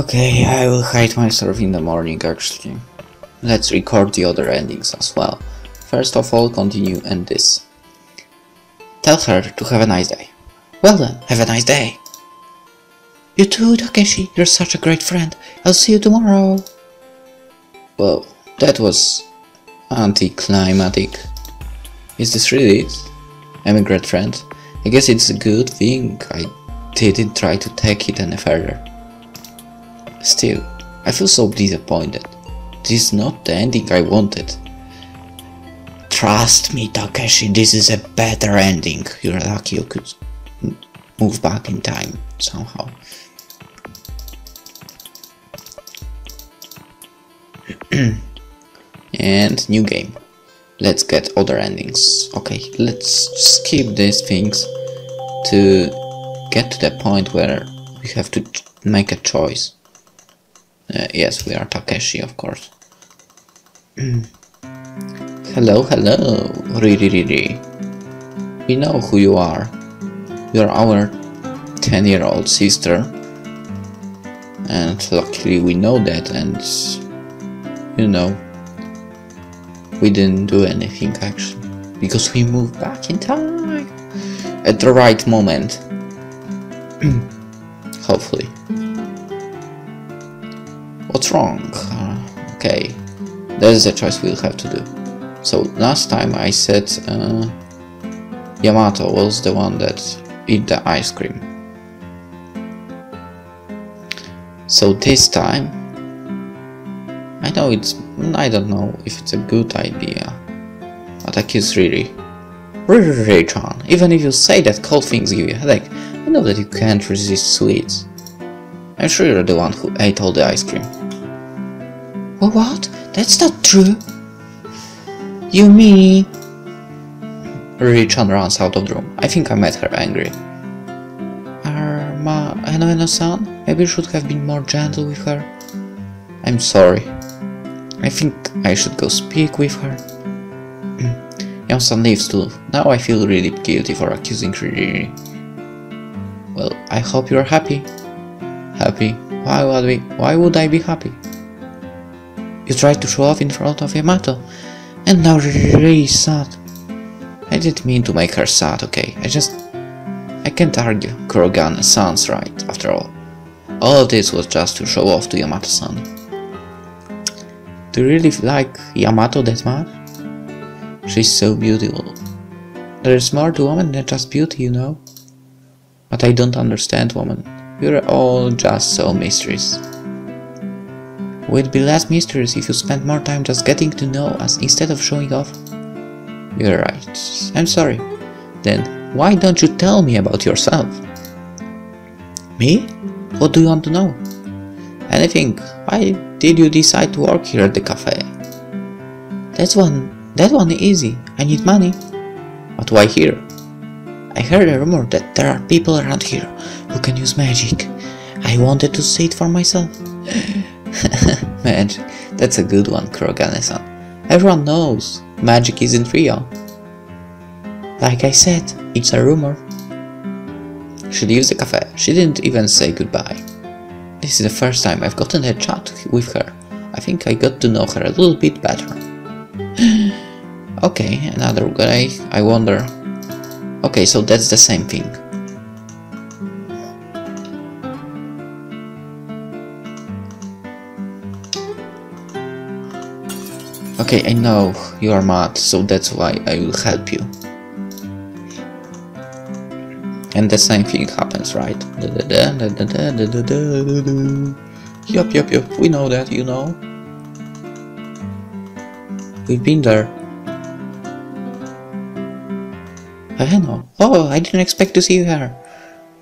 Okay, I will hide myself in the morning actually. Let's record the other endings as well. First of all, continue and this. Tell her to have a nice day. Well then, have a nice day. You too, Takeshi, you're such a great friend. I'll see you tomorrow. Well, that was anticlimactic. Is this really it? I'm a great friend. I guess it's a good thing I didn't try to take it any further. Still, I feel so disappointed. This is not the ending I wanted. Trust me, Takeshi, this is a better ending. You're lucky you could move back in time somehow. And new game. Let's get other endings. Okay, let's skip these things to get to the point where we have to make a choice. Yes, we are Takeshi, of course. Hello, hello, Riri. We know who you are. You are our 10-year-old sister. And luckily we know that, and you know, we didn't do anything actually. Because we moved back in time at the right moment. Hopefully. What's wrong? Okay, that is a choice we'll have to do. So last time I said Yamato was the one that ate the ice cream. So this time, I know it's, I don't know if it's a good idea, but I kiss Riri. Riri-chan, even if you say that cold things give you a headache, I know that you can't resist sweets. I'm sure you're the one who ate all the ice cream. What? That's not true! You mean... Riri-chan runs out of the room. I think I made her angry. Honohana-san, maybe you should have been more gentle with her. I'm sorry. I think I should go speak with her. Yamato-san leaves too. Now I feel really guilty for accusing Riri. Well, I hope you're happy. Happy? Why would I be happy? You tried to show off in front of Yamato, and now Riri is sad. I didn't mean to make her sad, okay? I can't argue. Kurogan sounds right, after all. All of this was just to show off to Yamato-san. Do you really like Yamato that much? She's so beautiful. There's more to women than just beauty, you know? But I don't understand women. You're all just so mysterious. We'd be less mysterious if you spent more time just getting to know us instead of showing off. You're right. I'm sorry. Then why don't you tell me about yourself? Me? What do you want to know? Anything. Why did you decide to work here at the cafe? That one is easy. I need money. But why here? I heard a rumor that there are people around here who can use magic. I wanted to see it for myself. Magic, that's a good one, Kurogane-san. Everyone knows magic isn't real. Like I said, it's a rumor. She leaves the cafe. She didn't even say goodbye. This is the first time I've gotten a chat with her. I think I got to know her a little bit better. Okay, another guy, I wonder. Okay, so that's the same thing. Okay, I know you are mad, so that's why I will help you. And the same thing happens, right? Yup, we know that, you know. We've been there. I know. Oh, I didn't expect to see her.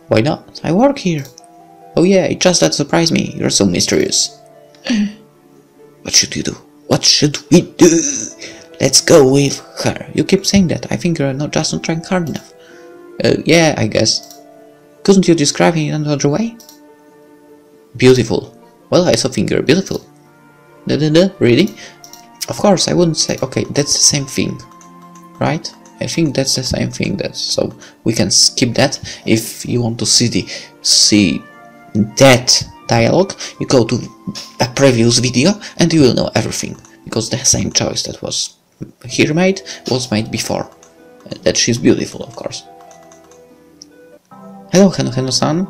Why not? I work here. Oh yeah, it just that surprised me. You're so mysterious. What should you do? What should we do? Let's go with her. You keep saying that. I think you're just not trying hard enough. Yeah, I guess. Couldn't you describe it in another way? Beautiful. Well, I still think you're beautiful. Really? Of course, I wouldn't say. Okay, that's the same thing, right? I think that's the same thing, so we can skip that. If you want to see that dialogue, you go to a previous video and you will know everything, because the same choice that was here made was made before. That she's beautiful, of course. Hello, Honohana-san.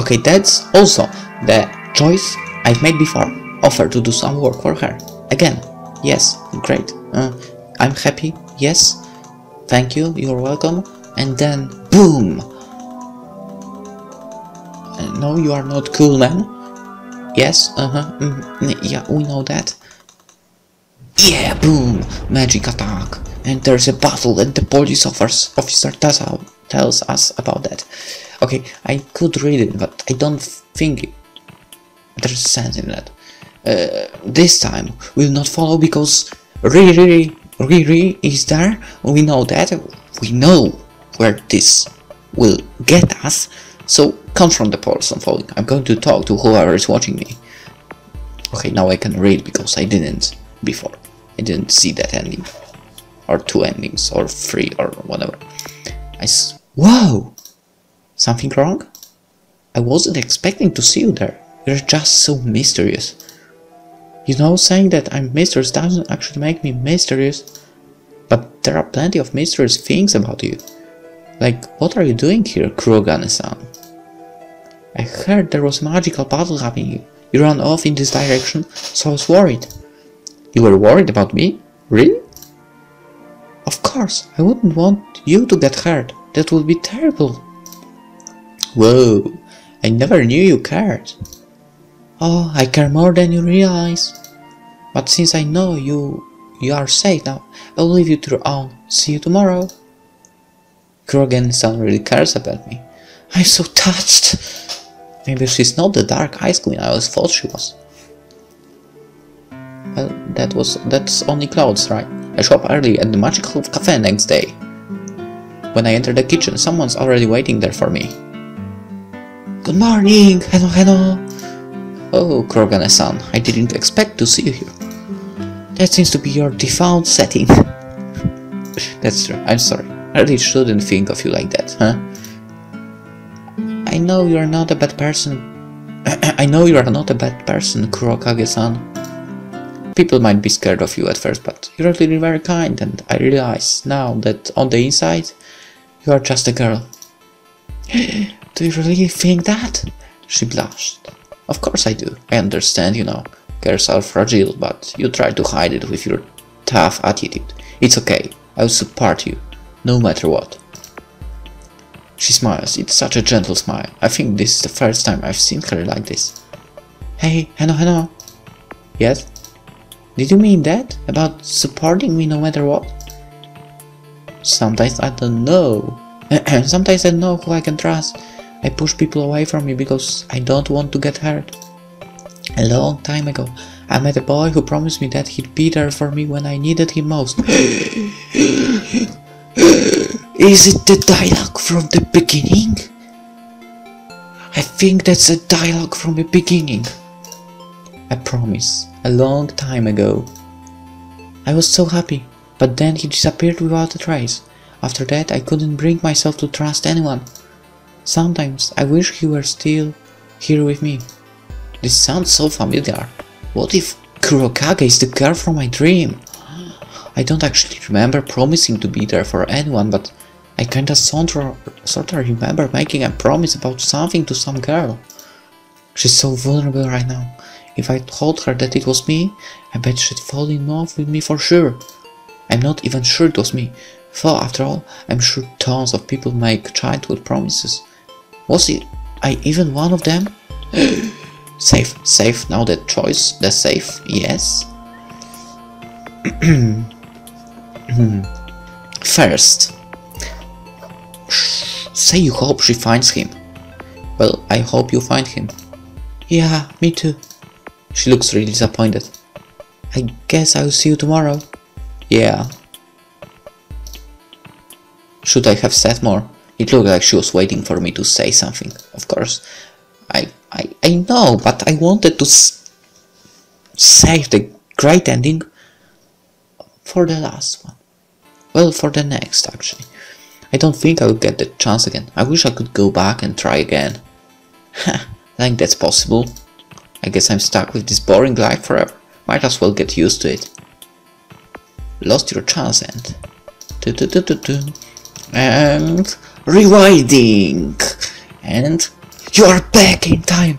Okay, that's also the choice I've made before. Offer to do some work for her. Again, yes, great. I'm happy, yes. Thank you, you're welcome. And then, boom! No, you are not cool, man. Yes, yeah, we know that. Yeah, boom! Magic attack. And there's a battle and the police officer tells us about that. Okay, I could read it, but I don't think there's sense in that. This time will not follow because Riri is there. We know that. We know where this will get us. So confront the person following. I'm going to talk to whoever is watching me. Okay, now I can read because I didn't before. I didn't see that ending. Or two endings, or three, or whatever. Wow! Something wrong? I wasn't expecting to see you there. You're just so mysterious. You know, saying that I'm mysterious doesn't actually make me mysterious. But there are plenty of mysterious things about you. Like, what are you doing here, Kurogane-san? I heard there was a magical battle happening. You ran off in this direction, so I was worried. You were worried about me? Really? Of course, I wouldn't want you to get hurt. That would be terrible. Whoa, I never knew you cared. Oh, I care more than you realize. But since I know you are safe now, I'll leave you to your own. See you tomorrow. Kurogan-san really cares about me. I'm so touched. Maybe she's not the dark ice queen I always thought she was. Well, that's only clothes, right? I show up early at the magical cafe next day. When I enter the kitchen, someone's already waiting there for me. Good morning, Honohana. Oh, Kurogane-san, I didn't expect to see you here. That seems to be your default setting. That's true, I'm sorry. I really shouldn't think of you like that, huh? I know you're not a bad person. I know you're not a bad person, Kurokage-san. People might be scared of you at first, but you're really very kind, and I realize now that on the inside, you are just a girl. Do you really think that? She blushed. Of course I do. I understand, you know, girls are fragile, but you try to hide it with your tough attitude. It's okay, I will support you. No matter what. She smiles. It's such a gentle smile. I think this is the first time I've seen her like this. Hey, Honohana. Yes? Did you mean that? About supporting me no matter what? Sometimes I don't know. Sometimes I know who I can trust. I push people away from me because I don't want to get hurt. A long time ago, I met a boy who promised me that he'd be there for me when I needed him most. Is it the dialogue from the beginning? I think that's a dialogue from the beginning. I promise, a long time ago. I was so happy, but then he disappeared without a trace. After that, I couldn't bring myself to trust anyone. Sometimes I wish he were still here with me. This sounds so familiar. What if Kurokage is the girl from my dream? I don't actually remember promising to be there for anyone, but I kinda sorta remember making a promise about something to some girl. She's so vulnerable right now. If I told her that it was me, I bet she'd fall in love with me for sure. I'm not even sure it was me, though after all, I'm sure tons of people make childhood promises. Was it I even one of them? Safe, now that choice, that's safe, yes. First, say you hope she finds him. Well, I hope you find him. Yeah, me too. She looks really disappointed. I guess I'll see you tomorrow. Yeah. Should I have said more? It looked like she was waiting for me to say something. Of course, I know, but I wanted to save the great ending for the last one. Well, for the next, actually. I don't think I'll get that chance again. I wish I could go back and try again. Ha, I think that's possible. I guess I'm stuck with this boring life forever. Might as well get used to it. Lost your chance and... and... rewinding! And... you're back in time!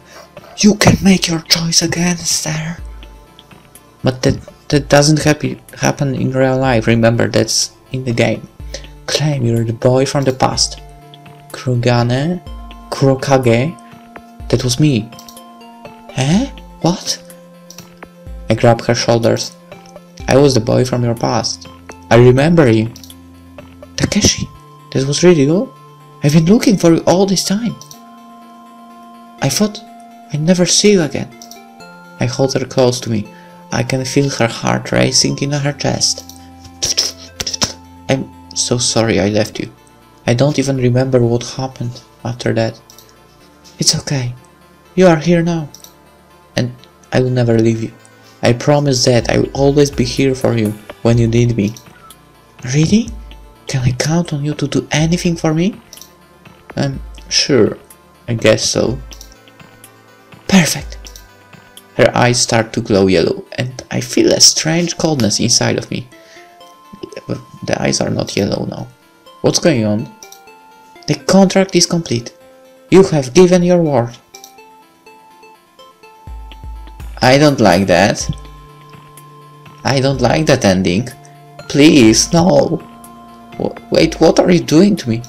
You can make your choice again, sir! But that doesn't happen in real life, remember, that's in the game. Claim you're the boy from the past. Krugane? Kurokage? That was me. Eh? What? I grabbed her shoulders. I was the boy from your past. I remember you. Takeshi, that was really you? I've been looking for you all this time. I thought I'd never see you again. I hold her close to me. I can feel her heart racing in her chest. I'm so sorry I left you. I don't even remember what happened after that. It's okay. You are here now. And I will never leave you. I promise that I will always be here for you when you need me. Really? Can I count on you to do anything for me? Sure. I guess so. Perfect. Her eyes start to glow yellow, and I feel a strange coldness inside of me. But the eyes are not yellow now. What's going on? The contract is complete. You have given your word. I don't like that. I don't like that ending. Please, no. Wait, what are you doing to me?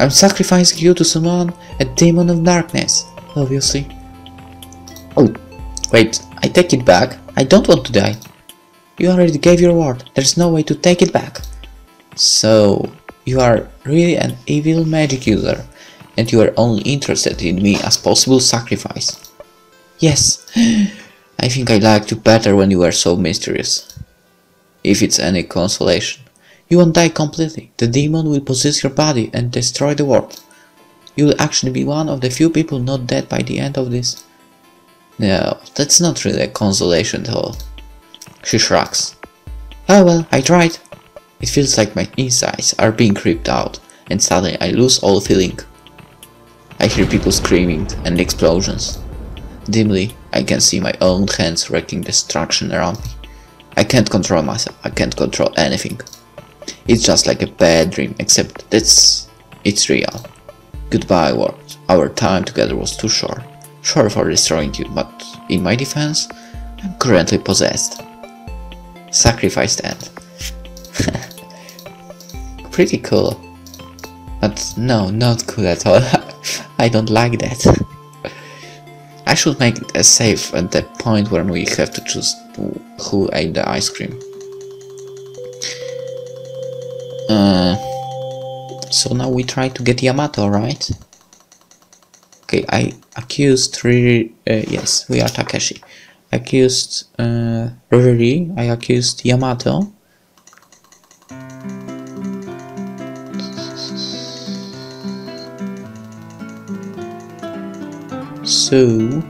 I'm sacrificing you to summon a demon of darkness, obviously. Oh. Wait, I take it back. I don't want to die. You already gave your word. There's no way to take it back. So, you are really an evil magic user, and you are only interested in me as possible sacrifice. Yes, I think I liked you better when you were so mysterious. If it's any consolation. You won't die completely. The demon will possess your body and destroy the world. You will actually be one of the few people not dead by the end of this. No, that's not really a consolation at all. She shrugs. Oh well, I tried. It feels like my insides are being ripped out, and suddenly I lose all feeling. I hear people screaming and explosions. Dimly, I can see my own hands wreaking destruction around me. I can't control myself, I can't control anything. It's just like a bad dream, except it's real. Goodbye world, our time together was too short. Sorry for destroying you, but in my defense, I'm currently possessed. Sacrifice that. Pretty cool. But no, not cool at all. I don't like that. I should make it as safe at the point when we have to choose who ate the ice cream. So now we try to get Yamato, right? Okay, I accused Riri, yes, we are Takeshi. Accused Riri, I accused Yamato. So...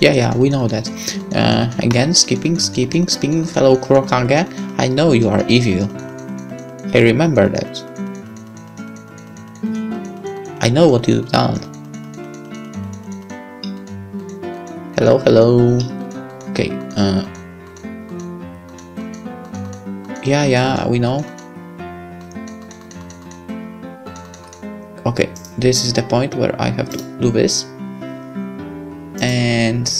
Yeah, we know that. Again, skipping. Hello, Kurokage. I know you are evil. I remember that. I know what you've done. Hello. Okay, Yeah, we know. Okay, this is the point where I have to do this. And...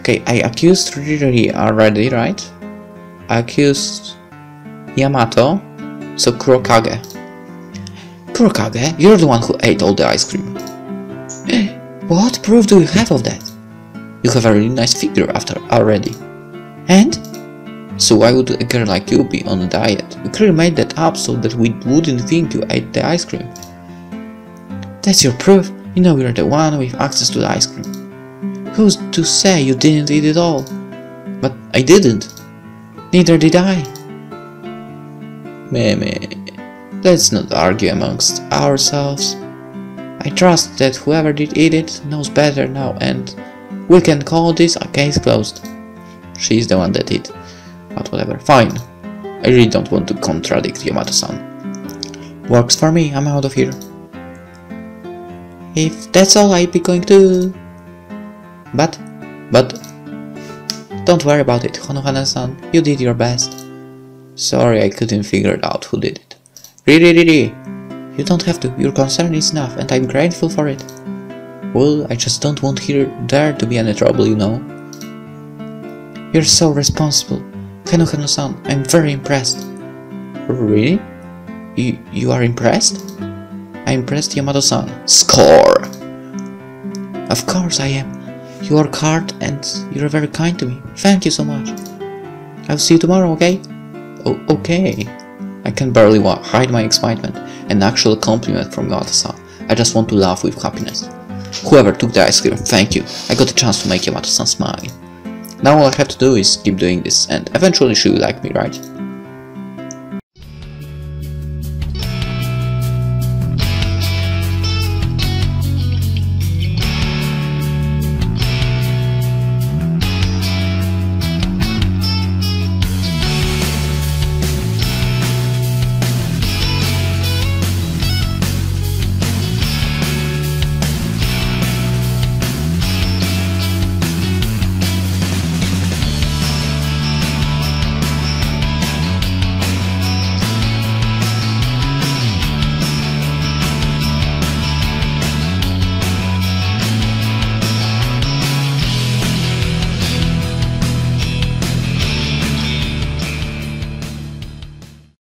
okay, I accused Riri already, right? I accused Yamato. So Kurokage, you're the one who ate all the ice cream. What proof do you have of that? You have a really nice figure after already. And? So why would a girl like you be on a diet? You clearly made that up so that we wouldn't think you ate the ice cream. That's your proof. You know you're the one with access to the ice cream. Who's to say you didn't eat it all? But I didn't. Neither did I. Meh. Let's not argue amongst ourselves. I trust that whoever did eat it knows better now, and we can call this a case closed. She's the one that did. But whatever, fine. I really don't want to contradict Yamato-san. Works for me, I'm out of here. If that's all, I'd be going to... But... Don't worry about it, Honohana-san, you did your best. Sorry, I couldn't figure out who did it. Riri! You don't have to, your concern is enough, and I'm grateful for it. Well, I just don't want there to be any trouble, you know. You're so responsible. Honohana-san, I'm very impressed. Really? You are impressed? I'm impressed, Yamato-san. Score! Of course I am. You work hard and you're very kind to me. Thank you so much. I'll see you tomorrow, okay? Oh, okay. I can barely hide my excitement. An actual compliment from Yamato-san. I just want to laugh with happiness. Whoever took the ice cream, thank you. I got a chance to make Yamato-san smile. Now all I have to do is keep doing this and eventually she will like me, right?